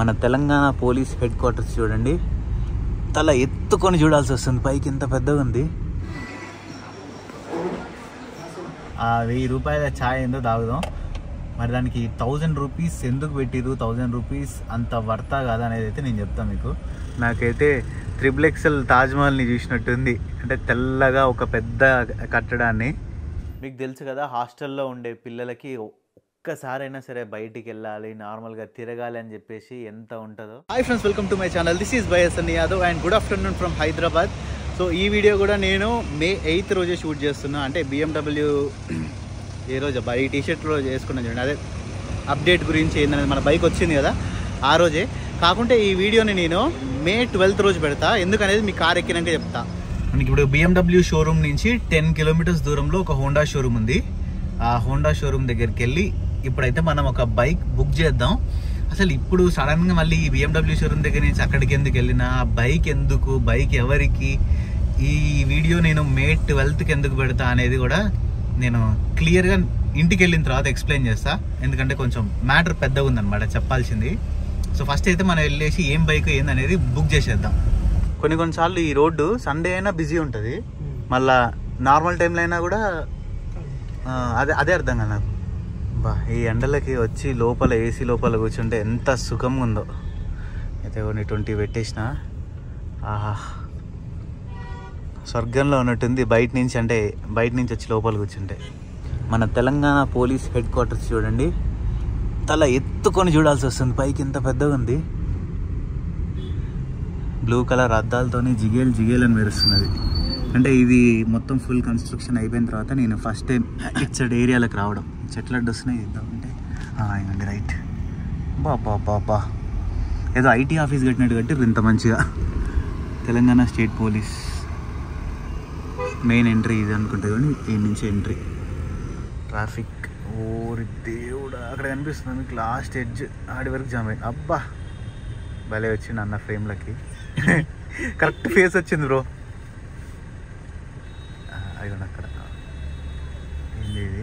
మన Telangana police head quarters చూడండి, తల ఎత్తుకొని చూడాల్సి వస్తుంది పైకి ఎంత పెద్దగా ఉంది. ఆ 1000 రూపాయల ఛాయ్ ఏందో తాగుదాం, మరి దానికి 1000 రూపీస్ ఎందుకు పెట్టిరు, 1000 రూపీస్ అంత వర్తా కాదా అనేది అయితే నేను చెప్తాను మీకు. నాకైతే 3XXL తాజ్మహల్ని చూసినట్టుంది, అంటే తెల్లగా ఒక పెద్ద కట్టడాన్ని. మీకు తెలుసు కదా హాస్టల్లో ఉండే పిల్లలకి ఒక్కసారైనా సరే బయటికి వెళ్ళాలి, నార్మల్గా తిరగాలి అని చెప్పేసి ఎంత ఉంటుందో. Hi friends, welcome to my channel, this is Bayya Sunny Yadav and good afternoon from Hyderabad. So ఈ వీడియో కూడా నేను May 8 రోజే షూట్ చేస్తున్నా, అంటే BMW ఏ రోజు ఈ టీషర్ట్ రోజు వేసుకున్నాను చూడండి, అదే అప్డేట్ గురించి ఏంటనేది మన బైక్ వచ్చింది కదా ఆ రోజే. కాకుంటే ఈ వీడియోని నేను May 12 రోజు పెడతా, ఎందుకనేది మీ కార్ ఎక్కినాకే చెప్తా. మనకి ఇప్పుడు BMW షోరూమ్ నుంచి 10 కిలోమీటర్స్ దూరంలో ఒక హోండా షోరూమ్ ఉంది. ఆ హోండా షోరూమ్ దగ్గరికి వెళ్ళి ఇప్పుడైతే మనం ఒక బైక్ బుక్ చేద్దాం. అసలు ఇప్పుడు సడన్గా మళ్ళీ ఈ BMW షోరూమ్ దగ్గర నుంచి అక్కడికి ఎందుకు వెళ్ళినా, బైక్ ఎందుకు, బైక్ ఎవరికి, ఈ వీడియో నేను May 12కి ఎందుకు పెడతా అనేది కూడా నేను క్లియర్గా ఇంటికి వెళ్ళిన తర్వాత ఎక్స్ప్లెయిన్ చేస్తా, ఎందుకంటే కొంచెం మ్యాటర్ పెద్దగా ఉందన్నమాట చెప్పాల్సింది. సో ఫస్ట్ అయితే మనం వెళ్ళేసి ఏం బైక్ ఏందనేది బుక్ చేసేద్దాం. కొన్నిసార్లు ఈ రోడ్డు సండే అయినా బిజీ ఉంటుంది, మళ్ళీ నార్మల్ టైంలో అయినా కూడా అదే అర్థం కదా నాకు. బా ఈ ఎండలకి వచ్చి లోపల ఏసీ లోపల కూర్చుంటే ఎంత సుఖంగా ఉందో. అయితే కొన్ని 20 పెట్టేసిన, ఆహా స్వర్గంలో ఉన్నట్టుంది బయట నుంచి, అంటే బయట నుంచి వచ్చి లోపల కూర్చుంటే. మన తెలంగాణ పోలీస్ హెడ్ క్వార్టర్స్ చూడండి, తల ఎత్తుకొని చూడాల్సి వస్తుంది పైకి ఎంత పెద్దగా ఉంది. బ్లూ కలర్ అద్దాలతోని జిగేల్ జిగేల్ అని మెరుస్తున్నది. అంటే ఇది మొత్తం ఫుల్ కన్స్ట్రక్షన్ అయిపోయిన తర్వాత నేను ఫస్ట్ టైం ఇచ్చటి ఏరియాలకు రావడం. చెట్లు అడ్డు వస్తున్నాయి అంటే ఇవ్వండి రైట్, బాబా బాబా ఏదో IT ఆఫీస్ కట్టినట్టు కట్టి ఇంత మంచిగా. Telangana state police main entry ఇది అనుకుంటే, కానీ దీని నుంచి ఎంట్రీ. ట్రాఫిక్ ఓరి దేవుడా, అక్కడ కనిపిస్తుంది మీకు లాస్ట్ ఎడ్జ్ ఆడి వరకు జామ్ అయ్యి. అబ్బా భలే వచ్చింది అన్న ఫ్రేమ్లకి, కరెక్ట్ ఫేస్ వచ్చింది బ్రో. అయ్యండి అక్కడ ఏంది ఇది,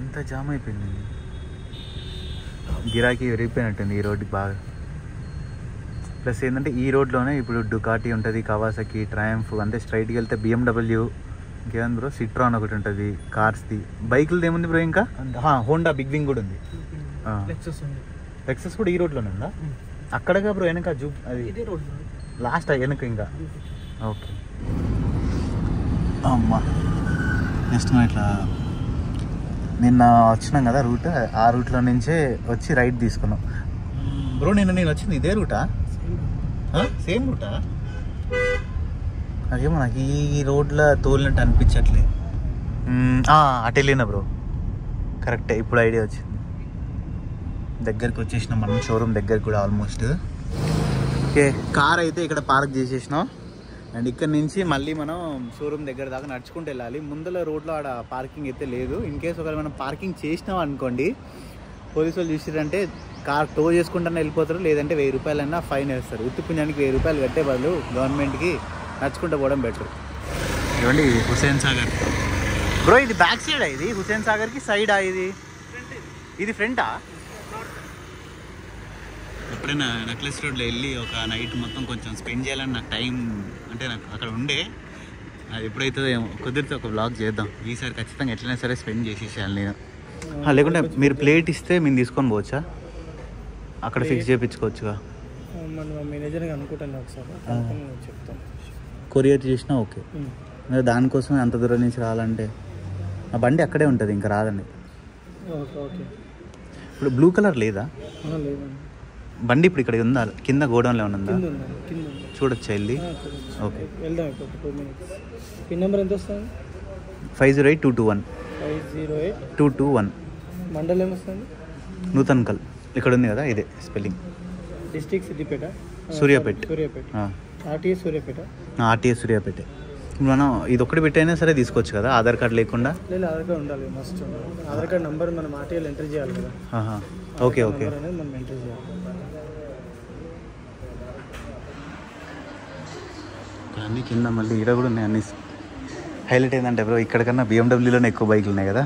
ఇంత జామ్ అయిపోయింది. గిరాకీ విరిగిపోయినట్టుంది ఈ రోడ్డుకి బాగా. ప్లస్ ఏంటంటే ఈ రోడ్లోనే ఇప్పుడు డుకాటి ఉంటుంది, కవాసకి, ట్రయంఫ్, అంటే స్ట్రైట్కి వెళ్తే BMW, ఇంకేంది బ్రో సిట్రాన్ ఒకటి ఉంటుంది కార్స్ది. బైకులది ఏముంది బ్రో, ఇంకా హోండా బిగ్ వింగ్ కూడా ఉంది, లెక్సస్ కూడా ఈ రోడ్లోనే ఉందా అక్కడగా బ్రో వెనక జూ, అది లాస్ట్ వెనక ఇంకా. ఓకే అమ్మా నెక్స్ట్ మనం ఇట్లా నిన్న వచ్చినాం కదా రూట్, ఆ రూట్లో నుంచే వచ్చి రైట్ తీసుకున్నాం. బ్రో నేను వచ్చింది ఇదే రూటా, సేమ్ రూటా? అదేమో నాకు ఈ రోడ్లో తోలినట్టు అనిపించట్లే. అటు వెళ్ళినా బ్రో, కరెక్టే ఇప్పుడు ఐడియా వచ్చింది. దగ్గరికి వచ్చేసినాం మనం షోరూమ్ దగ్గరికి కూడా ఆల్మోస్ట్. ఓకే కార్ అయితే ఇక్కడ పార్క్ చేసేసినాం అండ్ ఇక్కడ నుంచి మళ్ళీ మనం షోరూమ్ దగ్గర దాకా నడుచుకుంటూ వెళ్ళాలి. ముందర రోడ్లో ఆడ పార్కింగ్ అయితే లేదు. ఇన్ కేసు ఒకవేళ మనం పార్కింగ్ చేసినాం అనుకోండి, పోలీసు వాళ్ళు చూసారంటే కార్ టో చేసుకుంటానే వెళ్ళిపోతారు, లేదంటే 1000 రూపాయలైనా ఫైన్ వేస్తారు. ఉత్తిపుణ్యానికి 1000 రూపాయలు కట్టే బదులు గవర్నమెంట్కి నడుచుకుంటూ పోవడం బెటర్. ఇవ్వండి హుస్సేన్ సాగర్ బ్రో, ఇది బ్యాక్ సైడా, ఇది హుస్సేన్ సాగర్కి సైడా, ఇది ఫ్రంటా? ఎప్పుడైనా నెక్లెస్ రోడ్లో వెళ్ళి ఒక నైట్ మొత్తం కొంచెం స్పెండ్ చేయాలని నాకు టైం, అంటే నాకు అక్కడ ఉండే అది ఎప్పుడైతుందో ఏమో, కుదిరితే ఒక బ్లాగ్ చేద్దాం ఈసారి ఖచ్చితంగా. ఎట్లయినా సరే స్పెండ్ చేసేసేయాలి నేను, లేకుంటే మీరు ప్లేట్ ఇస్తే మేము తీసుకొని పోవచ్చా, అక్కడ ఫిక్స్ చేయించుకోవచ్చుగా. మేనేజర్ అనుకుంటాను చెప్తాను, కొరియర్ చేసినా ఓకే. దానికోసం అంత దూరం నుంచి రావాలంటే ఆ బండి అక్కడే ఉంటుంది, ఇంకా రాదండి. ఇప్పుడు బ్లూ కలర్ లేదా బండి, ఇప్పుడు ఇక్కడ ఉందా కింద గోడౌన్లో ఉందా, చూడొచ్చా వెళ్ళి? ఓకే 508221. మండలం ఏమొస్తుంది? నూతన్కల్ ఇక్కడ ఉంది కదా, ఇదే స్పెల్లింగ్. డిస్ట్రిక్ట్ సిద్దిపేట, సూర్యాపేట. మనం ఇది ఒకటి పెట్టైనా సరే తీసుకోవచ్చు కదా, ఆధార్ కార్డు లేకుండా? లేదు, ఆధార్ కార్డు ఉండాలి మస్ట్. ఆధార్ కార్డు నంబర్ మనం ఆర్టీఏలో ఎంటర్ చేయాలి కదా. ఓకే ఓకే మనం ఎంటర్ చేయాలి. అన్నీ కింద మళ్ళీ ఈడ కూడా ఉన్నాయి. అన్ని హైలైట్ ఏంటంటే బ్రో, ఇక్కడ కన్నా BMWలోనే ఎక్కువ బైకులు ఉన్నాయి కదా.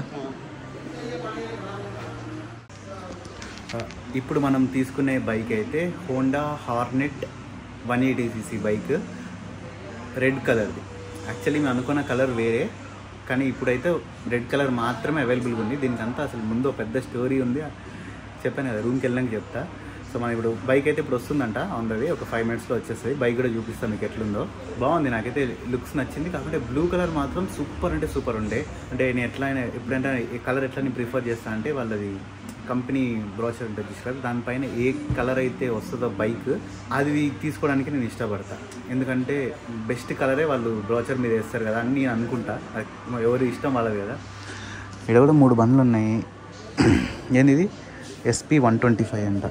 ఇప్పుడు మనం తీసుకునే బైక్ అయితే Honda Hornet 180cc bike, red కలర్ది. యాక్చువల్లీ మేము అనుకున్న కలర్ వేరే, కానీ ఇప్పుడైతే రెడ్ కలర్ మాత్రమే అవైలబుల్గా ఉంది. దీనికంతా అసలు ముందు పెద్ద స్టోరీ ఉంది, చెప్పాను కదా రూమ్కి వెళ్ళడానికి చెప్తా. సో మనం ఇప్పుడు బైక్ అయితే ఇప్పుడు వస్తుందంట, ఆన్ ద వే, ఒక 5 minutesలో వచ్చేస్తుంది. బైక్ కూడా చూపిస్తాను మీకు ఎట్లుందో. బాగుంది, నాకైతే లుక్స్ నచ్చింది. కాకపోతే బ్లూ కలర్ మాత్రం సూపర్, అంటే సూపర్ ఉండే. అంటే నేను ఎట్లయినా ఎప్పుడంటే ఏ కలర్ ఎట్లయినా ప్రిఫర్ చేస్తాను అంటే వాళ్ళది కంపెనీ బ్రోచర్ ఉంటుంది చూసారు, దానిపైన ఏ కలర్ అయితే వస్తుందో బైక్ అది తీసుకోవడానికి నేను ఇష్టపడతాను. ఎందుకంటే బెస్ట్ కలరే వాళ్ళు బ్రోచర్ మీద వేస్తారు కదా అని నేను అనుకుంటా. ఎవరు ఇష్టం వాళ్ళది కదా. ఇక్కడ కూడా 3 బండ్లు ఉన్నాయి. ఏంది SP 125 అంట.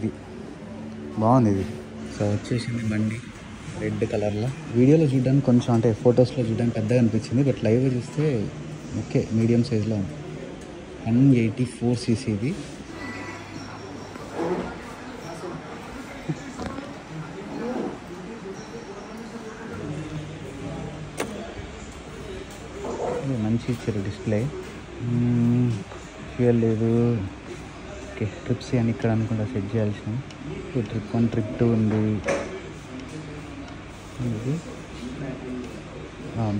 ఇది బాగుంది ఇది. సో వచ్చేసింది బండి రెడ్ కలర్లో. వీడియోలో చూడడానికి కొంచెం, అంటే ఫొటోస్లో చూడడానికి పెద్దగా అనిపించింది, బట్ లైవ్లో చూస్తే ఓకే మీడియం సైజ్లో ఉంది. 184cc ఇది. మంచి ఇచ్చారు డిస్ప్లే. ఫ్యూయల్ లేదు. ఓకే ట్రిప్స్ అని ఇక్కడ అనుకుంటా సెట్ చేయాల్సినవి. ట్రిప్ 1, ట్రిప్ 2 ఉంది.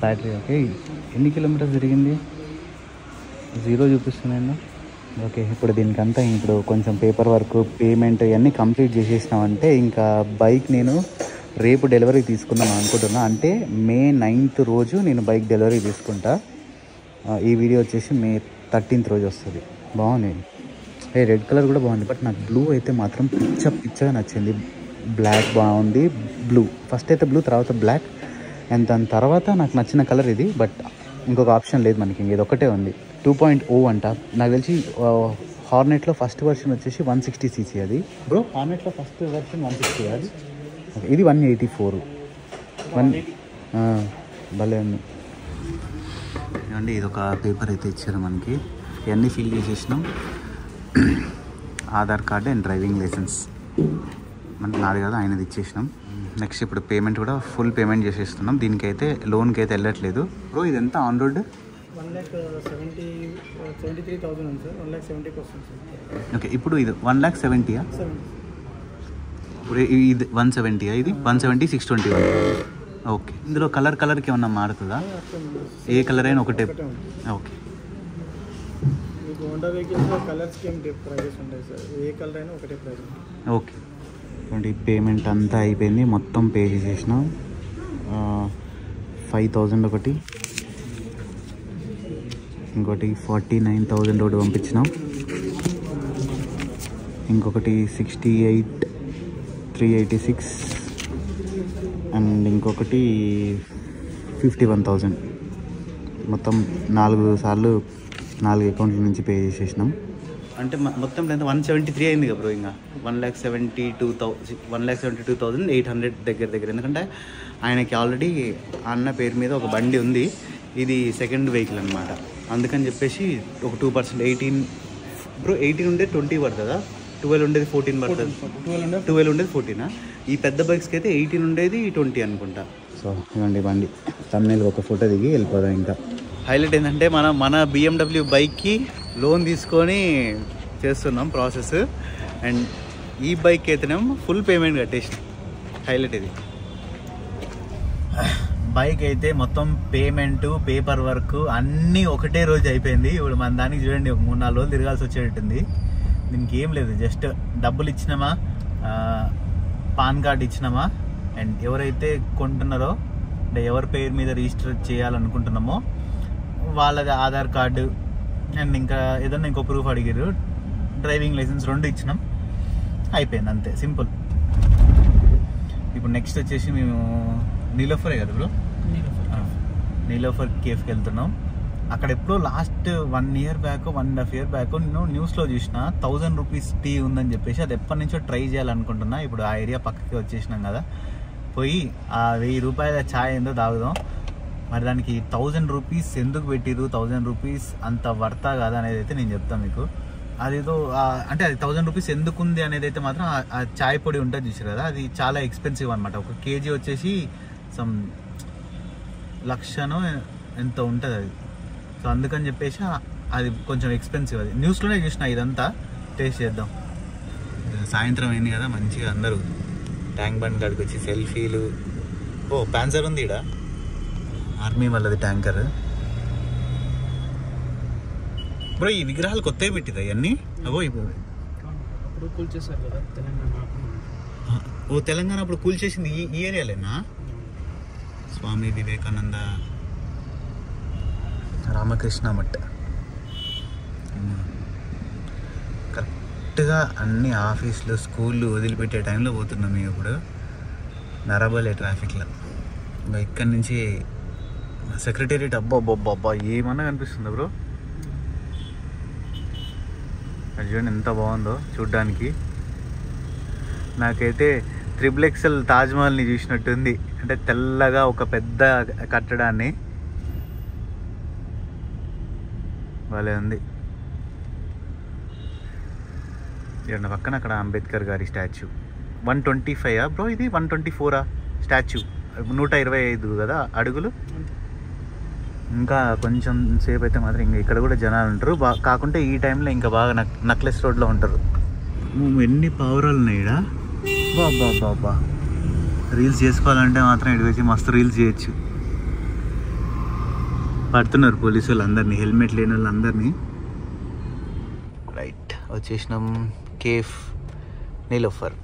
Battery okay. ఎన్ని కిలోమీటర్స్ తిరిగింది? 0 చూపిస్తున్నాను. ఓకే ఇప్పుడు దీనికంతా ఇప్పుడు కొంచెం పేపర్ వర్క్, పేమెంట్ ఇవన్నీ కంప్లీట్ చేసేసినామంటే ఇంకా బైక్ నేను రేపు డెలివరీ తీసుకుందాం అనుకుంటున్నా. అంటే May 9th రోజు నేను బైక్ డెలివరీ తీసుకుంటా. ఈ వీడియో వచ్చేసి May 13th రోజు వస్తుంది. బాగుంది. రెడ్ కలర్ కూడా బాగుంది, బట్ నాకు బ్లూ అయితే మాత్రం పిచ్చగా నచ్చింది. బ్లాక్ బాగుంది, బ్లూ ఫస్ట్ అయితే బ్లూ, తర్వాత బ్లాక్, అండ్ దాని తర్వాత నాకు నచ్చిన కలర్ ఇది. బట్ ఇంకొక ఆప్షన్ లేదు మనకి, ఇంక ఇది ఒకటే ఉంది. 2.0 అంట. నాకు తెలిసి హార్నెట్లో ఫస్ట్ వర్షన్ వచ్చేసి 160cc అది. బ్రో హార్నెట్లో ఫస్ట్ వర్షన్ 160 అది. ఇది 184. భలే ఉంది. ఏమండి ఇదొక పేపర్ అయితే ఇచ్చారు మనకి. ఇవన్నీ ఫిల్ చేసేసినాం. Aadhaar card and driving licence మనకి నాది కదా ఆయనది ఇచ్చేసినాం. నెక్స్ట్ ఇప్పుడు పేమెంట్ కూడా ఫుల్ పేమెంట్ చేసేస్తున్నాం. దీనికైతే లోన్కి అయితే వెళ్ళట్లేదు. బ్రో ఇది ఎంత ఆన్ రోడ్? 1,73,000. ఓకే ఇప్పుడు ఇది 1,70,000. ఇప్పుడు ఇది 170. ఇది 170,621. ఓకే ఇందులో కలర్కి ఏమన్నా మారుతుందా? ఏ కలర్ అయినా ఒకటే. ఓకే హోండా వెహికల్స్లో కలర్స్కి ఏం ప్రైజెస్ ఉంటాయి సార్, ఏ కలర్ అయినా ఒకటే ప్రైజ్. ఓకే అండి పేమెంట్ అంతా అయిపోయింది, మొత్తం పే చేసేసిన. 5,000 ఒకటి, ఇంకోటి 49,000 ఒకటి పంపించినాం, ఇంకొకటి 68,386, అండ్ ఇంకొకటి 51,000. మొత్తం 4 అకౌంట్ల నుంచి పే చేసేసినాం. అంటే మొత్తం 173 అయింది కదా బ్రో. ఇంకా 1,72,800 దగ్గర. ఎందుకంటే ఆయనకి ఆల్రెడీ అన్న పేరు మీద ఒక బండి ఉంది, ఇది సెకండ్ వెహికల్ అనమాట. అందుకని చెప్పేసి ఒక 2% 18. బ్రో 18 ఉండేది 20 పడుతుందా? 12 ఉండేది 14 పడుతుంది. 12 ఉండేది 14. ఈ పెద్ద బైక్స్కి అయితే 18 ఉండేది 20 అనుకుంటా. సో ఇవ్వండి బండి. తమ్ముళ్ళు ఒక ఫోటో దిగి వెళ్ళిపోదాం. ఇంకా హైలైట్ ఏంటంటే మన BMW బైక్కి లోన్ తీసుకొని చేస్తున్నాం ప్రాసెస్. అండ్ ఈ బైక్ అయితేనేమో ఫుల్ పేమెంట్ కట్టేసినాం. హైలైట్ ఇది. బైక్ అయితే మొత్తం పేమెంటు, పేపర్ వర్క్ అన్నీ ఒకటే రోజు అయిపోయింది. ఇప్పుడు మన దానికి చూడండి 3-4 రోజులు తిరగాల్సి వచ్చేటట్టుంది. దీనికి ఏం లేదు, జస్ట్ డబ్బులు ఇచ్చినామా, పాన్ కార్డ్ ఇచ్చినామా, అండ్ ఎవరైతే కొంటున్నారో అంటే ఎవరి పేరు మీద రిజిస్టర్ చేయాలనుకుంటున్నామో వాళ్ళది ఆధార్ కార్డు, అండ్ ఇంకా ఏదన్నా ఇంకో ప్రూఫ్ అడిగారు, డ్రైవింగ్ లైసెన్స్ 2 ఇచ్చినాం. అయిపోయింది అంతే, సింపుల్. ఇప్పుడు నెక్స్ట్ వచ్చేసి మేము నీలోఫరే కదా బ్రో, నీలోఫర్ కేఫ్కి వెళ్తున్నాం. అక్కడ ఎప్పుడో లాస్ట్ 1.5 years back నేను న్యూస్లో చూసిన 1000 రూపీస్ టీ ఉందని చెప్పేసి, అది ఎప్పటి నుంచో ట్రై చేయాలనుకుంటున్నా. ఇప్పుడు ఆ ఏరియా పక్కకి వచ్చేసినాం కదా, పోయి ఆ 1000 రూపాయల ఛాయ్ ఏందో తాగుదాం. మరి దానికి 1000 రూపీస్ ఎందుకు పెట్టిరు, 1000 రూపీస్ అంత వర్తా కాదా అనేది అయితే నేను చెప్తాను మీకు. అదేదో అంటే అది 1000 రూపీస్ ఎందుకు ఉంది అనేది అయితే మాత్రం ఆ చాయ్ పొడి ఉంటుంది చూసారు కదా, అది చాలా ఎక్స్పెన్సివ్ అనమాట. ఒక కేజీ వచ్చేసి సమ్ 1,00,000 ఎంత ఉంటుంది అది. సో అందుకని చెప్పేసి అది కొంచెం ఎక్స్పెన్సివ్. అది న్యూస్లోనే చూసిన. ఇదంతా టేస్ట్ చేద్దాం. సాయంత్రం అయింది కదా, మంచిగా అందరూ ట్యాంక్ బండ్ కాడికి వచ్చి సెల్ఫీలు. ఓ ప్యాన్సర్ ఉంది ఇక్కడ, ఆర్మీ వాళ్ళది ట్యాంకర్. బ్రో ఈ విగ్రహాలు కొత్తవి పెట్టింది అవన్నీ. అవో ఇప్పుడు కూల్చేసారు కదా తెలంగాణ. ఓ తెలంగాణ అప్పుడు కూల్చేసింది ఈ ఏరియాలేనా? స్వామి వివేకానంద, రామకృష్ణ మఠ, కరెక్ట్గా అన్ని ఆఫీసులు స్కూళ్ళు వదిలిపెట్టే టైంలో పోతున్నాం. మేము ఇప్పుడు నరబలే ట్రాఫిక్లో. ఇంకా ఇక్కడి నుంచి సెక్రటేరియట్ అబ్బా ఏమన్నా కనిపిస్తుందా బ్రో? అది చూడండి ఎంత బాగుందో చూడ్డానికి. నాకైతే 3XXL తాజ్మహల్ని చూసినట్టుంది, అంటే తెల్లగా ఒక పెద్ద కట్టడాన్ని. భలే ఉంది. చూడండి పక్కన అక్కడ అంబేద్కర్ గారి స్టాచ్యూ. 125 బ్రో ఇది, 124 స్టాచ్యూ. 125 కదా అడుగులు. ఇంకా కొంచెం సేపు అయితే మాత్రం ఇంకా ఇక్కడ కూడా జనాలు ఉంటారు. కాకుంటే ఈ టైంలో ఇంకా బాగా నక్లెస్ రోడ్లో ఉంటారు. ఎన్ని పావురాలు ఉన్నాయి ఇక్కడ. బాబా రీల్స్ చేసుకోవాలంటే మాత్రం ఇక్కడికి వచ్చి మస్తు రీల్స్ చేయొచ్చు. పడుతున్నారు పోలీసు వాళ్ళు అందరినీ, హెల్మెట్ లేని వాళ్ళు అందరినీ. రైట్ వచ్చేసినాం కేఫ్, నిలోఫర్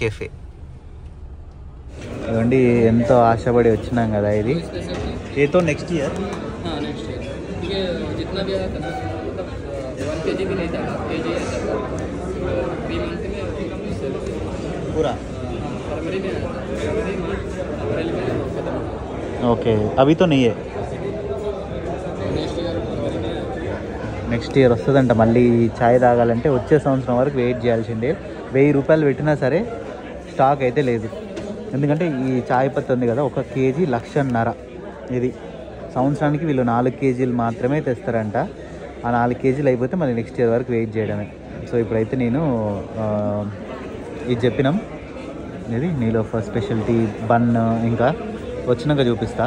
కేఫే. అదండి ఎంతో ఆశపడి వచ్చినాం కదా. ఇది ఏతో నెక్స్ట్ ఇయర్ पूरा ओके अभी तो नहीं है. నెక్స్ట్ ఇయర్ వస్తుందంట మళ్ళీ. ఛాయ్ తాగాలంటే వచ్చే సంవత్సరం వరకు వెయిట్ చేయాల్సిందే. ₹1000 పెట్టినా సరే స్టాక్ అయితే లేదు. ఎందుకంటే ఈ ఛాయ్ పత్తి ఉంది కదా, 1 kg ₹1,50,000. ఇది సంవత్సరానికి వీళ్ళు 4 kg మాత్రమే తెస్తారంట. ఆ 4 kg అయిపోతే మళ్ళీ నెక్స్ట్ ఇయర్ వరకు వెయిట్ చేయడమే. సో ఇప్పుడైతే నేను ఇది చెప్పినాం, ఇది నీలోఫర్ స్పెషాలిటీ బన్. ఇంకా వచ్చినాక చూపిస్తా.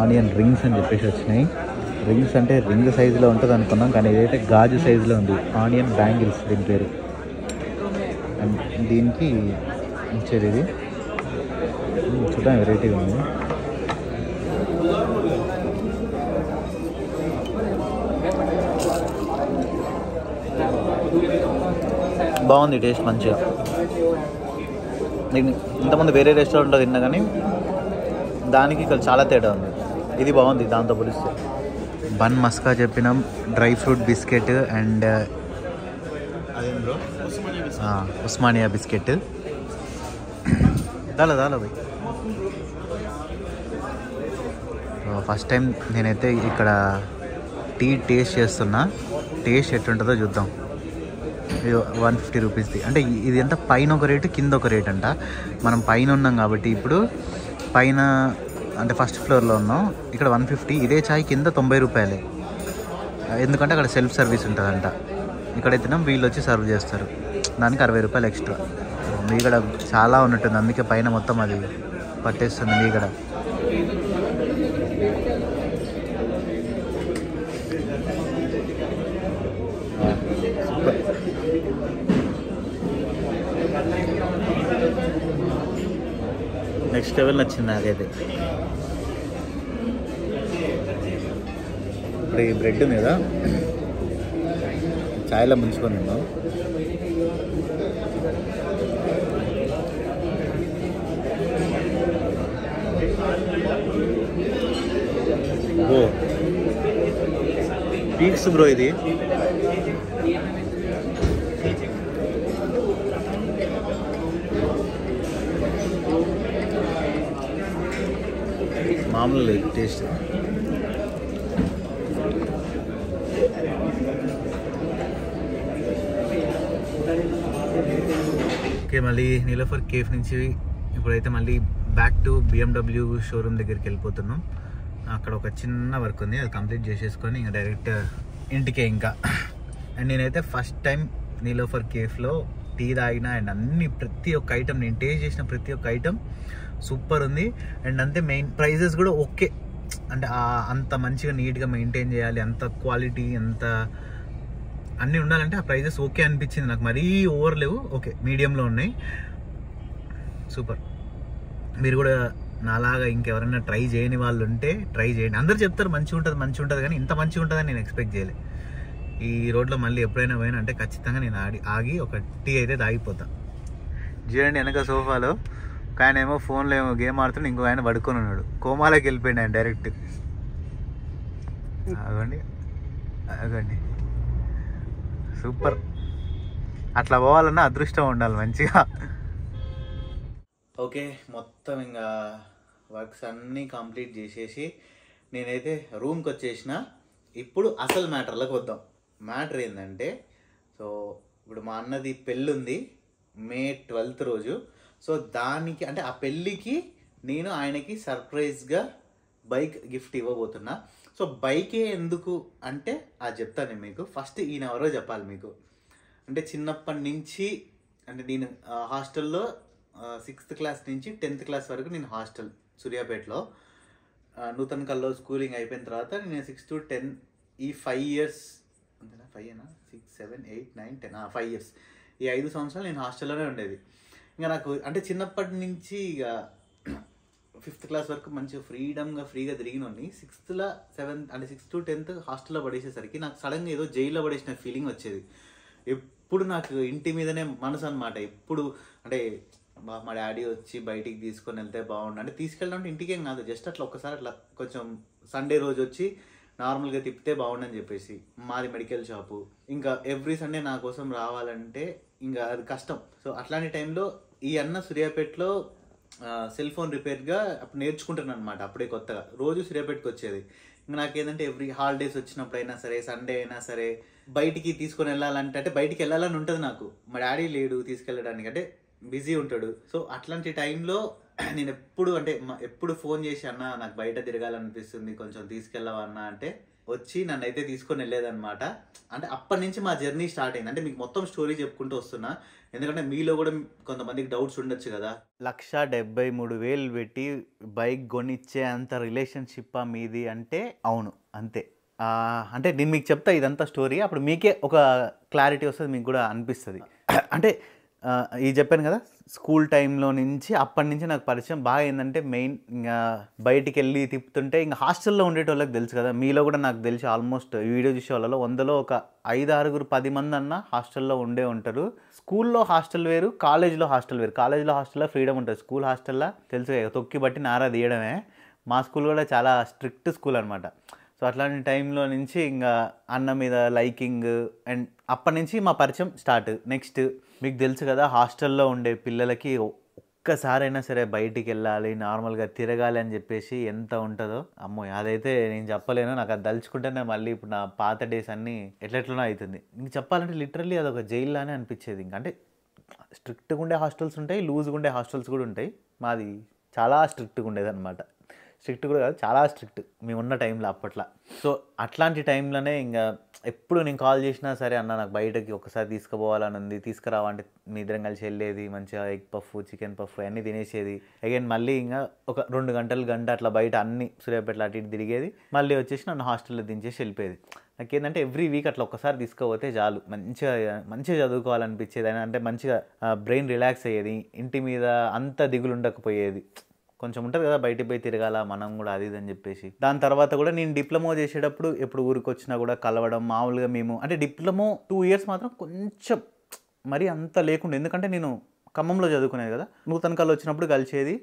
ఆనియన్ రింగ్స్ అని చెప్పేసి వచ్చినాయి. రింగ్స్ అంటే రింగ్ సైజులో ఉంటుంది అనుకున్నాం, కానీ ఇదైతే గాజు సైజులో ఉంది. ఆనియన్ బ్యాంగిల్స్ దీని పేరు. అండ్ దీనికి ఇచ్చేది ఇది చూడడానికి వెరైటీగా ఉంది. బాగుంది టేస్ట్ మంచిగా. దీన్ని ఇంతకుముందు వేరే రెస్టారెంట్లో తిన్నా, కానీ దానికి ఇక్కడ చాలా తేడా ఉంది. ఇది బాగుంది దాంతో పోలిస్తే. బన్ మస్కా చెప్పినాం, dry fruit biscuit and Osmania biscuit. దాలో ఫస్ట్ టైం నేనైతే ఇక్కడ టీ టేస్ట్ చేస్తున్నా. టేస్ట్ ఎట్లుంటుందో చూద్దాం. ఇది ₹150ది. అంటే ఇది ఎంత పైన ఒక రేటు, కింద ఒక రేట్ అంట. మనం పైన ఉన్నాం కాబట్టి ఇప్పుడు పైన అంటే ఫస్ట్ ఫ్లోర్లో ఉన్నాం. ఇక్కడ 150. ఇదే చాయ్ కింద ₹90. ఎందుకంటే అక్కడ సెల్ఫ్ సర్వీస్ ఉంటుందంట. ఇక్కడైతేనే వీళ్ళు వచ్చి సర్వ్ చేస్తారు. దానికి ₹60 ఎక్స్ట్రా. మీగడ చాలా ఉన్నట్టుంది, అందుకే పైన మొత్తం అది పట్టేస్తుంది మీగడ. నెక్స్ట్ లెవెల్ నచ్చింది నాకైతే. ఇప్పుడు ఈ బ్రెడ్ మీద ఛాయ్లో ముంచుకొని ఉన్నాం. ఓ పీక్స్ బ్రో ఇది. మామూలు లేదు టేస్ట్. ఓకే మళ్ళీ నీలోఫర్ కేఫ్ నుంచి ఇప్పుడైతే మళ్ళీ బ్యాక్ టు BMW షోరూమ్ దగ్గరికి వెళ్ళిపోతున్నాం. అక్కడ ఒక చిన్న వర్క్ ఉంది, అది కంప్లీట్ చేసేసుకొని ఇంకా డైరెక్ట్ ఇంటికే ఇంకా. అండ్ నేనైతే ఫస్ట్ టైం నీలోఫర్ కేఫ్లో టీ తాగిన. అండ్ ప్రతి ఒక్క ఐటమ్ నేను టేస్ట్ చేసిన ప్రతి ఒక్క ఐటమ్ సూపర్ ఉంది. అండ్ అంతే మెయిన్ ప్రైజెస్ కూడా ఓకే. అంటే అంత మంచిగా నీట్గా మెయింటైన్ చేయాలి, అంత క్వాలిటీ, అంత అన్నీ ఉండాలంటే ఆ ప్రైజెస్ ఓకే అనిపించింది నాకు, మరీ ఓవర్ లేవు, ఓకే మీడియంలో ఉన్నాయి, సూపర్. మీరు కూడా నాలాగా ఇంకెవరైనా ట్రై చేయని వాళ్ళు ఉంటే ట్రై చేయండి. అందరు చెప్తారు మంచిగా ఉంటుంది మంచిగా ఉంటుంది, కానీ ఇంత మంచిగా ఉంటుందని నేను ఎక్స్పెక్ట్ చేయలేదు. ఈ రోడ్లో మళ్ళీ ఎప్పుడైనా పోయినా అంటే ఖచ్చితంగా నేను ఆగి ఒక టీ అయితే తాగిపోతా. చూడండి వెనక సోఫాలో ఒక ఆయన ఏమో ఫోన్లో ఏమో గేమ్ ఆడుతున్నాడు, ఇంకో ఆయన పడుకొని ఉన్నాడు, కోమాలోకి వెళ్ళిపోయింది ఆయన డైరెక్ట్. అగండి అగండి సూపర్, అట్లా పోవాలన్నా అదృష్టం ఉండాలి మంచిగా. ఓకే మొత్తం ఇంకా వర్క్స్ అన్నీ కంప్లీట్ చేసేసి నేనైతే రూమ్కి వచ్చేసిన. ఇప్పుడు అసలు మ్యాటర్లకు వద్దాం. మ్యాటర్ ఏంటంటే, సో ఇప్పుడు మా అన్నది పెళ్ళి ఉంది May 12th రోజు. సో దానికి అంటే ఆ పెళ్ళికి నేను ఆయనకి సర్ప్రైజ్గా బైక్ గిఫ్ట్ ఇవ్వబోతున్నా. సో బైకే ఎందుకు అంటే అది చెప్తాను నేను మీకు. ఫస్ట్ ఈయన ఎవరో చెప్పాలి మీకు. అంటే చిన్నప్పటి నుంచి అంటే నేను హాస్టల్లో 6th class నుంచి 10th class వరకు నేను హాస్టల్ సూర్యాపేటలో, నూతన్ కల్లో స్కూలింగ్ అయిపోయిన తర్వాత నేను 6 to 10 ఈ 5 years అంతేనా, 5 అయినా 6, 7, 8, 9, 10 5 years ఈ 5 సంవత్సరాలు నేను హాస్టల్లోనే ఉండేది. ఇంకా నాకు అంటే చిన్నప్పటి నుంచి ఇక 5th class వరకు మంచిగా ఫ్రీగా తిరిగినోని. 6th, 7th అంటే 6 to 10th హాస్టల్లో పడేసేసరికి నాకు సడన్గా ఏదో జైల్లో పడేసిన ఫీలింగ్ వచ్చేది. ఎప్పుడు నాకు ఇంటి మీదనే మనసు అనమాట. ఎప్పుడు అంటే మా డాడీ వచ్చి బయటికి తీసుకొని వెళ్తే బాగుండు అంటే, తీసుకెళ్ళడం ఇంటికేం కాదు, జస్ట్ అట్లా ఒక్కసారి అట్లా కొంచెం సండే రోజు వచ్చి నార్మల్గా తిప్పితే బాగుండని చెప్పేసి. మాది మెడికల్ షాపు, ఇంకా ఎవ్రీ సండే నా కోసం రావాలంటే ఇంకా అది కష్టం. సో అట్లాంటి టైంలో ఈ అన్న సూర్యాపేటలో సెల్ ఫోన్ రిపేర్గా అప్పుడు నేర్చుకుంటున్నాను అనమాట. అప్పుడే కొత్తగా రోజు సూర్యాపేటకి వచ్చేది. ఇంకా నాకేంటంటే ఎవ్రీ హాలిడేస్ వచ్చినప్పుడైనా సరే సండే అయినా సరే బయటికి తీసుకొని వెళ్ళాలంటే, అంటే బయటికి వెళ్ళాలని ఉంటుంది నాకు. మా డాడీ లేడు తీసుకెళ్ళడానికి, అంటే బిజీ ఉంటాడు. సో అట్లాంటి టైంలో నేను ఎప్పుడు అంటే ఎప్పుడు ఫోన్ చేసి అన్న నాకు బయట తిరగాలనిపిస్తుంది కొంచెం తీసుకెళ్ళవన్నా అంటే వచ్చి నన్ను అయితే తీసుకొని వెళ్ళేదన్నమాట. అంటే అప్పటి నుంచి మా జర్నీ స్టార్ట్ అయింది. అంటే మీకు మొత్తం స్టోరీ చెప్పుకుంటూ వస్తున్నా, ఎందుకంటే మీలో కూడా కొంతమందికి డౌట్స్ ఉండొచ్చు కదా. 1,73,000 పెట్టి బైక్ కొనిచ్చే అంత రిలేషన్షిప్ మీది అంటే అవును అంతే. అంటే నేను మీకు చెప్తా ఇదంతా స్టోరీ, అప్పుడు మీకే ఒక క్లారిటీ వస్తుంది, మీకు కూడా అనిపిస్తుంది. అంటే ఈ చెప్పాను కదా స్కూల్ టైంలో నుంచి, అప్పటి నుంచి నాకు పరిచయం బాగా ఏంటంటే మెయిన్ ఇంకా బయటికి వెళ్ళి తిప్పుతుంటే ఇంకా హాస్టల్లో ఉండేటోళ్ళకి తెలుసు కదా, మీలో కూడా నాకు తెలిసి ఆల్మోస్ట్ వీడియో చూసే వాళ్ళలో 100లో ఒక 5, 6, 10 మంది అన్న హాస్టల్లో ఉండే ఉంటారు. స్కూల్లో హాస్టల్ వేరు, కాలేజ్లో హాస్టల్ వేరు. కాలేజ్లో హాస్టల్లో ఫ్రీడమ్ ఉంటుంది, స్కూల్ హాస్టల్లో తెలుసు తొక్కి బట్టి నారా తీయడమే. మా స్కూల్ కూడా చాలా స్ట్రిక్ట్ స్కూల్ అనమాట. సో అట్లాంటి టైంలో నుంచి ఇంకా అన్న మీద లైకింగ్ అండ్ అప్పటి నుంచి మా పరిచయం స్టార్ట్. నెక్స్ట్ మీకు తెలుసు కదా హాస్టల్లో ఉండే పిల్లలకి ఒక్కసారైనా సరే బయటికి వెళ్ళాలి నార్మల్గా తిరగాలి అని చెప్పేసి ఎంత ఉంటుందో. అమ్మో అదైతే నేను చెప్పలేను, నాకు అది తలుచుకుంటేనే మళ్ళీ ఇప్పుడు నా పాత డేస్ అన్నీ ఎట్లెట్లనో అవుతుంది. ఇంక చెప్పాలంటే లిటరల్లీ అదొక జైల్లానే అనిపించేది. ఇంకా అంటే స్ట్రిక్ట్గా ఉండే హాస్టల్స్ ఉంటాయి, లూజ్గా ఉండే హాస్టల్స్ కూడా ఉంటాయి. మాది చాలా స్ట్రిక్ట్గా ఉండేదన్నమాట. స్ట్రిక్ట్ కూడా కాదు, చాలా స్ట్రిక్ట్ మేము ఉన్న టైంలో అప్పట్లో. సో అట్లాంటి టైంలోనే ఇంకా ఎప్పుడు నేను కాల్ చేసినా సరే అన్న నాకు బయటకి ఒకసారి తీసుకుపోవాలని ఉంది, తీసుకురావాలంటే మీ ఇద్దరం కలిసి వెళ్ళేది, మంచిగా ఎగ్ పఫ్ చికెన్ పఫ్ అన్నీ తినేసేది. అగైన్ మళ్ళీ ఇంకా ఒక 2 గంటలు అట్లా బయట అన్ని సూర్యాపేటలో అటు ఇటు తిరిగేది, మళ్ళీ వచ్చేసి నన్ను హాస్టల్లో దించేసి వెళ్ళిపోయేది. నాకేంటంటే ఎవ్రీ వీక్ అట్లా ఒకసారి తీసుకుపోతే చాలు మంచిగా చదువుకోవాలనిపించేది. అంటే మంచిగా బ్రెయిన్ రిలాక్స్ అయ్యేది, ఇంటి మీద అంత దిగులు ఉండకపోయేది. కొంచెం ఉంటుంది కదా బయటికి పోయి తిరగాల మనం కూడా అది ఇది అని చెప్పేసి. దాని తర్వాత కూడా నేను డిప్లొమా చేసేటప్పుడు ఎప్పుడు ఊరికి వచ్చినా కూడా కలవడం మామూలుగా మేము. అంటే డిప్లొమా 2 years మాత్రం కొంచెం మరీ అంత లేకుండా, ఎందుకంటే నేను ఖమ్మంలో చదువుకునేది కదా. నూతన కళ్ళు వచ్చినప్పుడు కలిసేది,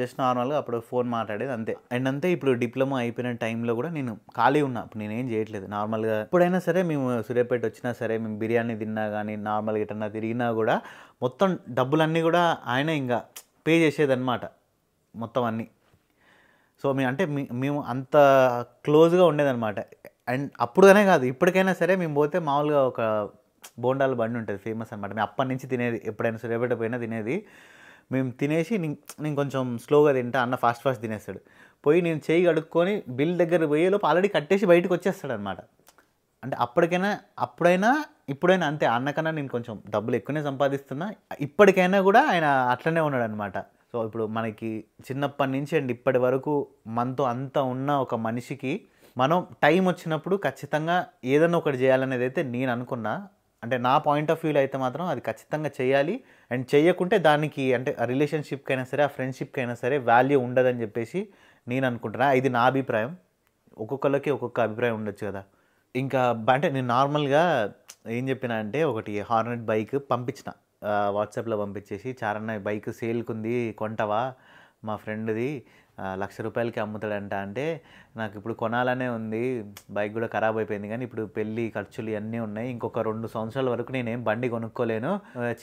జస్ట్ నార్మల్గా అప్పుడు ఫోన్ మాట్లాడేది అంతే. అండ్ అంతే ఇప్పుడు డిప్లొమా అయిపోయిన టైంలో కూడా నేను ఖాళీ ఉన్నా, ఇప్పుడు నేనేం చేయట్లేదు. నార్మల్గా ఎప్పుడైనా సరే మేము సూర్యాపేట వచ్చినా సరే మేము బిర్యానీ తిన్నా కానీ నార్మల్గా ఎటన్నా తిరిగినా కూడా మొత్తం డబ్బులన్నీ కూడా ఆయన ఇంకా పే చేసేదన్నమాట మొత్తం అన్నీ. సో మేము అంత క్లోజ్గా ఉండేదన్నమాట. అండ్ అప్పుడుగానే కాదు ఇప్పటికైనా సరే మేము పోతే మామూలుగా ఒక బోండాల బండి ఉంటుంది ఫేమస్ అనమాట, మేము అప్పటి నుంచి తినేది. ఎప్పుడైనా సూర్యాపేట పోయినా తినేది. మేము తినేసి నేను కొంచెం స్లోగా తింటా, అన్న ఫాస్ట్ తినేస్తాడు. పోయి నేను చేయి కడుక్కొని బిల్ దగ్గర పోయేలోపు ఆల్రెడీ కట్టేసి బయటకు వచ్చేస్తాడు అనమాట. అంటే అప్పుడైనా ఇప్పుడైనా అంతే, అన్నకన్నా నేను కొంచెం డబ్బులు ఎక్కువనే సంపాదిస్తున్నా, ఇప్పటికైనా కూడా ఆయన అట్లనే ఉన్నాడు అనమాట. సో ఇప్పుడు మనకి చిన్నప్పటి నుంచి అండ్ ఇప్పటి వరకు మనతో అంతా ఉన్న ఒక మనిషికి మనం టైం వచ్చినప్పుడు ఖచ్చితంగా ఏదైనా ఒకటి చేయాలనేది అయితే నేను అనుకున్నా. అంటే నా పాయింట్ ఆఫ్ వ్యూలో అయితే మాత్రం అది ఖచ్చితంగా చేయాలి, అండ్ చేయకుంటే దానికి అంటే ఆ రిలేషన్షిప్కి అయినా సరే ఆ ఫ్రెండ్షిప్కి అయినా సరే వాల్యూ ఉండదని చెప్పేసి నేను అనుకుంటున్నా. ఇది నా అభిప్రాయం, ఒక్కొక్కరికి ఒక్కొక్క అభిప్రాయం ఉండొచ్చు కదా. ఇంకా అంటే నేను నార్మల్గా ఏం చెప్పినా అంటే ఒకటి హార్నెట్ బైక్ పంపించిన, వాట్సాప్లో పంపించేసి చారన్న బైక్ సేల్కి ఉంది కొంటవా, మా ఫ్రెండ్ది 1,00,000 రూపాయలకి అమ్ముతాడంట, అంటే నాకు ఇప్పుడు కొనాలనే ఉంది, బైక్ కూడా ఖరాబ్ అయిపోయింది, కానీ ఇప్పుడు పెళ్ళి ఖర్చులు ఇవన్నీ ఉన్నాయి, ఇంకొక 2 సంవత్సరాల వరకు నేనేం బండి కొనుక్కోలేను,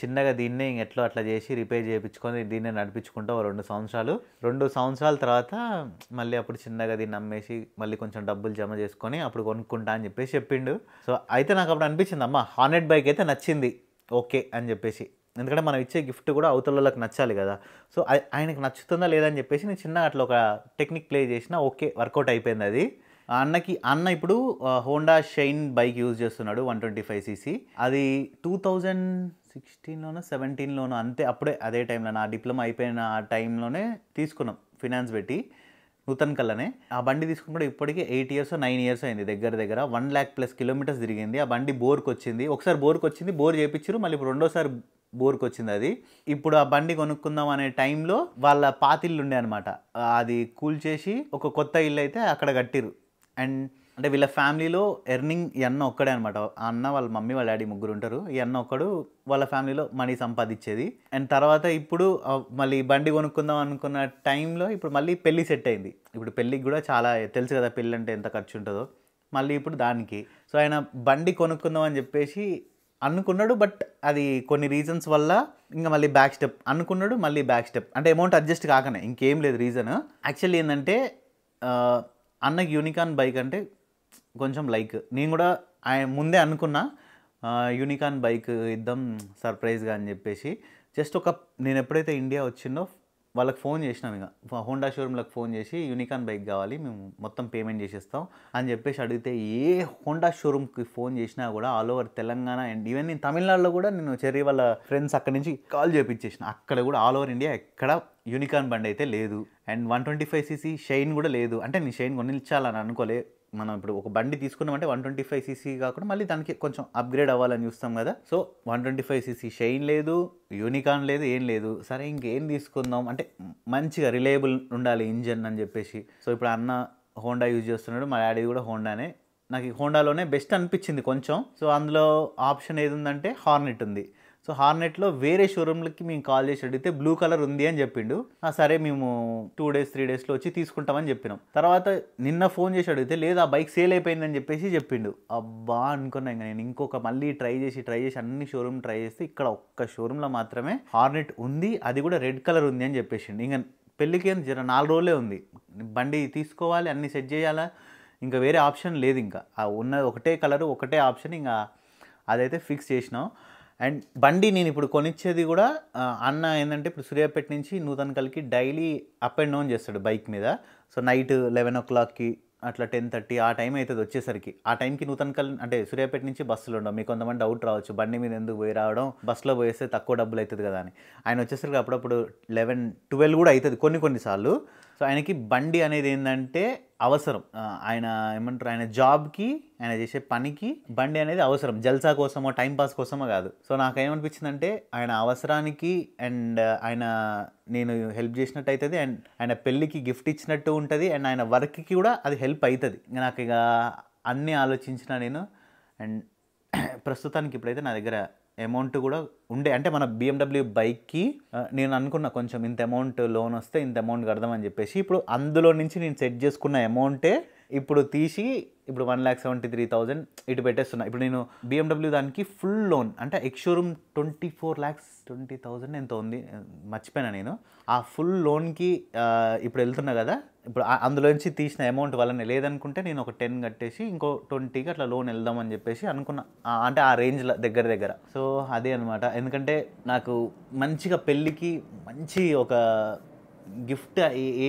చిన్నగా దీన్నే ఎట్లా అట్లా చేసి రిపేర్ చేయించుకొని దీన్నే నడిపించుకుంటా 2 సంవత్సరాలు. 2 సంవత్సరాల తర్వాత మళ్ళీ అప్పుడు చిన్నగా దీన్ని అమ్మేసి మళ్ళీ కొంచెం డబ్బులు జమ చేసుకొని అప్పుడు కొనుక్కుంటా అని చెప్పేసి చెప్పిండు. సో అయితే నాకు అప్పుడు అనిపించింది అమ్మ హార్నెట్ బైక్ అయితే నచ్చింది ఓకే అని చెప్పేసి, ఎందుకంటే మనం ఇచ్చే గిఫ్ట్ కూడా అవతలలోకి నచ్చాలి కదా. సో ఆయనకు నచ్చుతుందా లేదని చెప్పేసి నేను చిన్న అట్లా ఒక టెక్నిక్ ప్లే చేసినా ఓకే వర్కౌట్ అయిపోయింది అది. అన్న ఇప్పుడు హోండా షైన్ బైక్ యూజ్ చేస్తున్నాడు 125cc. అది 2016లోనో 2017లోనో అంతే, అప్పుడే అదే టైంలో నా డిప్లొమా అయిపోయిన ఆ టైంలోనే తీసుకున్నాం ఫినాన్స్ పెట్టి నూతన్ కల్లనే. ఆ బండి తీసుకున్నప్పుడు ఇప్పటికీ 8 years 9 years అయింది, దగ్గర 1,00,000+ కిలోమీటర్స్ తిరిగింది. ఆ బండి బోర్కి వచ్చింది, ఒకసారి బోర్కి వచ్చింది, బోర్ చేయించారు, మళ్ళీ ఇప్పుడు రెండోసారి బోర్కి వచ్చింది అది. ఇప్పుడు ఆ బండి కొనుక్కుందాం అనే టైంలో వాళ్ళ పాతిళ్ళు ఉండే అనమాట, అది కూల్చేసి ఒక కొత్త ఇల్లు అయితే అక్కడ కట్టిరు. అండ్ అంటే వీళ్ళ ఫ్యామిలీలో ఎర్నింగ్ ఈ అన్న ఒక్కడే అనమాట, ఆ అన్న వాళ్ళ మమ్మీ వాళ్ళ డాడీ ముగ్గురు ఉంటారు, ఈ అన్న ఒక్కడు వాళ్ళ ఫ్యామిలీలో మనీ సంపాదించేది. అండ్ తర్వాత ఇప్పుడు మళ్ళీ బండి కొనుక్కుందాం అనుకున్న టైంలో ఇప్పుడు మళ్ళీ పెళ్ళి సెట్ అయింది. ఇప్పుడు పెళ్ళికి కూడా చాలా తెలుసు కదా పెళ్ళి అంటే ఎంత ఖర్చు ఉంటుందో, మళ్ళీ ఇప్పుడు దానికి. సో ఆయన బండి కొనుక్కుందాం అని చెప్పేసి అనుకున్నాడు, బట్ అది కొన్ని రీజన్స్ వల్ల ఇంకా మళ్ళీ బ్యాక్ స్టెప్ అనుకున్నాడు, మళ్ళీ బ్యాక్ స్టెప్, అంటే అమౌంట్ అడ్జస్ట్ కాకనే, ఇంకేం లేదు రీజన్. యాక్చువల్లీ ఏంటంటే అన్నకి యూనికార్న్ బైక్ అంటే కొంచెం లైక్, నేను కూడా ఆయన ముందే అనుకున్నా యూనికార్న్ బైక్ ఇద్దాం సర్ప్రైజ్గా అని చెప్పేసి. జస్ట్ ఒక నేను ఎప్పుడైతే ఇండియా వచ్చిందో వాళ్ళకి ఫోన్ చేసినాం, ఇంకా హోండా షోరూమ్లకు ఫోన్ చేసి యూనికార్న్ బైక్ కావాలి మేము మొత్తం పేమెంట్ చేసేస్తాం అని చెప్పేసి అడిగితే ఏ హోండా షోరూమ్కి ఫోన్ చేసినా కూడా all over Telangana and even నేను తమిళనాడులో కూడా నేను చెర్రీ వాళ్ళ ఫ్రెండ్స్ అక్కడి నుంచి కాల్ చేయించేసిన, అక్కడ కూడా ఆల్ ఓవర్ ఇండియా ఎక్కడ యూనికార్న్ బండి అయితే లేదు, అండ్ 125cc షైన్ కూడా లేదు. అంటే నేను షైన్ కొనిచ్చాలని అనుకోలే, మనం ఇప్పుడు ఒక బండి తీసుకున్నామంటే 125cc కాకుండా మళ్ళీ దానికి కొంచెం అప్గ్రేడ్ అవ్వాలని చూస్తాం కదా. సో 125cc షైన్ లేదు, యూనికార్న్ లేదు, ఏం లేదు, సరే ఇంకేం తీసుకుందాం అంటే మంచిగా రిలయబుల్ ఉండాలి ఇంజన్ అని చెప్పేసి. సో ఇప్పుడు అన్న హోండా యూజ్ చేస్తున్నాడు, మా డాడీ కూడా హోండానే, నాకు హోండాలోనే బెస్ట్ అనిపించింది కొంచెం. సో అందులో ఆప్షన్ ఏది ఉందంటే హార్నెట్ ఉంది. సో హార్నెట్లో వేరే షోరూమ్లకి మేము కాల్ చేసి అడిగితే బ్లూ కలర్ ఉంది అని చెప్పిండు, సరే మేము 2-3 daysలో వచ్చి తీసుకుంటామని చెప్పినాం. తర్వాత నిన్న ఫోన్ చేసి అడిగితే లేదు ఆ బైక్ సేల్ అయిపోయిందని చెప్పేసి చెప్పిండు. అబ్బా అనుకున్నా, ఇంకా నేను ఇంకొక మళ్ళీ ట్రై చేసి అన్ని షోరూమ్ ట్రై చేస్తే ఇక్కడ ఒక్క షోరూంలో మాత్రమే హార్నెట్ ఉంది, అది కూడా రెడ్ కలర్ ఉంది అని చెప్పేసిండు. ఇంకా పెళ్ళికి 4 రోజులే ఉంది, బండి తీసుకోవాలి, అన్ని సెట్ చేయాలా, ఇంకా వేరే ఆప్షన్ లేదు, ఇంకా ఉన్న ఒకటే కలర్ ఒకటే ఆప్షన్, ఇంకా అదైతే ఫిక్స్ చేసినాం. అండ్ బండి నేను ఇప్పుడు కొనిచ్చేది కూడా అన్న ఏంటంటే ఇప్పుడు సూర్యాపేట నుంచి నూతన్ కల్కి డైలీ అప్ అండ్ డౌన్ చేస్తాడు బైక్ మీద. సో నైట్ 11 o'clockకి అట్లా 10:30 ఆ టైం అవుతుంది వచ్చేసరికి. ఆ టైంకి నూతన్ కల్ అంటే సూర్యాపేట నుంచి బస్సులు ఉండవు, మీకు కొంతమంది డౌట్ రావచ్చు బండి మీద ఎందుకు పోయి రావడం, బస్సులో పోయేస్తే తక్కువ డబ్బులు అవుతుంది కదా అని. ఆయన వచ్చేసరికి అప్పుడప్పుడు 11-12 కూడా అవుతుంది కొన్నిసార్లు. సో ఆయనకి బండి అనేది ఏంటంటే అవసరం, ఆయన ఏమంటారు ఆయన జాబ్కి ఆయన చేసే పనికి బండి అనేది అవసరం, జల్సా కోసమో టైంపాస్ కోసమో కాదు. సో నాకేమనిపించిందంటే ఆయన అవసరానికి అండ్ ఆయన నేను హెల్ప్ చేసినట్టు అవుతుంది, అండ్ ఆయన పెళ్ళికి గిఫ్ట్ ఇచ్చినట్టు ఉంటుంది, అండ్ ఆయన వర్క్కి కూడా అది హెల్ప్ అవుతుంది. నాకు ఇక అన్నీ ఆలోచించిన నేను, అండ్ ప్రస్తుతానికి ఇప్పుడైతే నా దగ్గర అమౌంట్ కూడా ఉండే, అంటే మన BMW బైక్కి నేను అనుకున్న కొంచెం ఇంత అమౌంట్ లోన్ వస్తే ఇంత అమౌంట్ కడదామని చెప్పేసి ఇప్పుడు అందులో నుంచి నేను సెట్ చేసుకున్న అమౌంటే ఇప్పుడు తీసి ఇప్పుడు 1,73,000 ఇటు పెట్టేస్తున్నా. ఇప్పుడు నేను BMW దానికి ఫుల్ లోన్ అంటే ఎక్స్షోరూమ్ 24,20,000 ఎంతో ఉంది మర్చిపోయినా నేను, ఆ ఫుల్ లోన్కి ఇప్పుడు వెళ్తున్నా కదా, ఇప్పుడు అందులో నుంచి తీసిన అమౌంట్ వల్లనే. లేదనుకుంటే నేను ఒక 10 కట్టేసి ఇంకో 20కి అట్లా లోన్ వెళ్దామని చెప్పేసి అనుకున్నా, అంటే ఆ రేంజ్లో దగ్గర. సో అదే అనమాట, ఎందుకంటే నాకు మంచిగా పెళ్ళికి మంచి ఒక గిఫ్ట్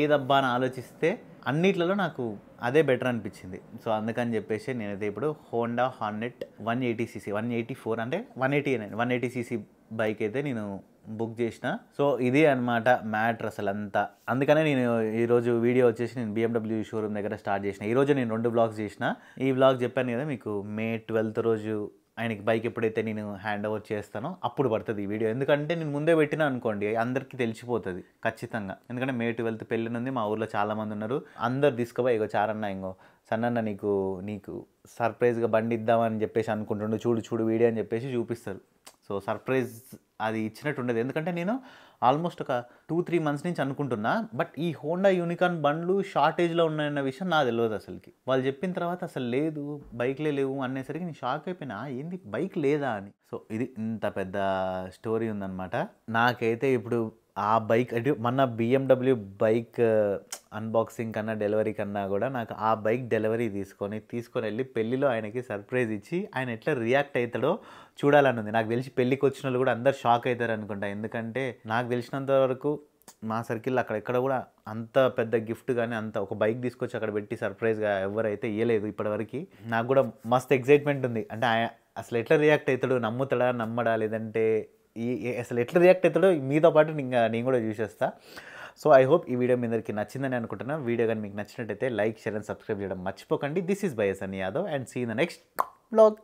ఏదబ్బా అని ఆలోచిస్తే అన్నిట్లలో నాకు అదే బెటర్ అనిపించింది. సో అందుకని చెప్పేసి నేనైతే ఇప్పుడు హోండా హార్నెట్ 180cc 184 అంటే 180cc బైక్ అయితే నేను బుక్ చేసిన సో ఇది అన్నమాట మ్యాటర్ అసలు అంతా అందుకనే నేను ఈ రోజు వీడియో వచ్చేసి నేను BMW షోరూమ్ దగ్గర స్టార్ట్ చేసిన ఈ రోజు నేను రెండు బ్లాగ్స్ చేసిన ఈ బ్లాగ్ చెప్పాను కదా మీకు మే 12th రోజు ఆయనకి బైక్ ఎప్పుడైతే నేను హ్యాండ్ ఓవర్ చేస్తానో అప్పుడు పడుతుంది ఈ వీడియో ఎందుకంటే నేను ముందే పెట్టినా అనుకోండి అందరికీ తెలిసిపోతుంది ఖచ్చితంగా ఎందుకంటే మే 12th పెళ్ళినుంది మా ఊర్లో చాలామంది ఉన్నారు అందరు తీసుకుపోయి ఇగో చారన్నా ఇంకో సన్నన్న నీకు సర్ప్రైజ్గా బండి ఇద్దామని చెప్పేసి అనుకుంటుండు చూడు చూడు వీడియో అని చెప్పేసి చూపిస్తారు సో సర్ప్రైజ్ అది ఇచ్చినట్టు ఉండదు ఎందుకంటే నేను ఆల్మోస్ట్ ఒక 2-3 మంత్స్ నుంచి అనుకుంటున్నా బట్ ఈ హోండా యూనికార్న్ బండ్లు షార్టేజ్లో ఉన్నాయన్న విషయం నాకు తెలియదు అసలుకి వాళ్ళు చెప్పిన తర్వాత అసలు లేదు బైక్లే లేవు అనేసరికి నేను షాక్ అయిపోయినా ఏంది బైక్ లేదా అని సో ఇది ఇంత పెద్ద స్టోరీ ఉందన్నమాట నాకైతే ఇప్పుడు ఆ బైక్ అంటే మన BMW బైక్ అన్బాక్సింగ్ కన్నా డెలివరీ కన్నా కూడా నాకు ఆ బైక్ డెలివరీ తీసుకొని వెళ్ళి పెళ్ళిలో ఆయనకి సర్ప్రైజ్ ఇచ్చి ఆయన ఎట్లా రియాక్ట్ అవుతాడో చూడాలని ఉంది నాకు తెలిసి పెళ్ళికి వచ్చిన వాళ్ళు కూడా అందరు షాక్ అవుతారు అనుకుంటా ఎందుకంటే నాకు తెలిసినంత వరకు మా సర్కిల్ అక్కడెక్కడ కూడా అంత పెద్ద గిఫ్ట్ కానీ అంత ఒక బైక్ తీసుకొచ్చి అక్కడ పెట్టి సర్ప్రైజ్గా ఎవరైతే ఇవ్వలేదు ఇప్పటివరకు నాకు కూడా మస్తు ఎగ్జైట్మెంట్ ఉంది అంటే ఆయన అసలు ఎట్లా రియాక్ట్ అవుతాడు నమ్ముతాడా నమ్మడా లేదంటే అసలు ఎట్లా రియాక్ట్ అవుతాడో మీతో పాటు నేను కూడా చూసేస్తా సో ఐ హోప్ ఈ వీడియో మీ అందరికీ నచ్చిందని అనుకుంటున్నాను వీడియో కానీ మీకు నచ్చినట్టయితే లైక్ షేర్ అండ్ సబ్స్క్రైబ్ చేయడం మర్చిపోకండి దిస్ ఈజ్ బయ్య Sunny Yadav and see in the next blog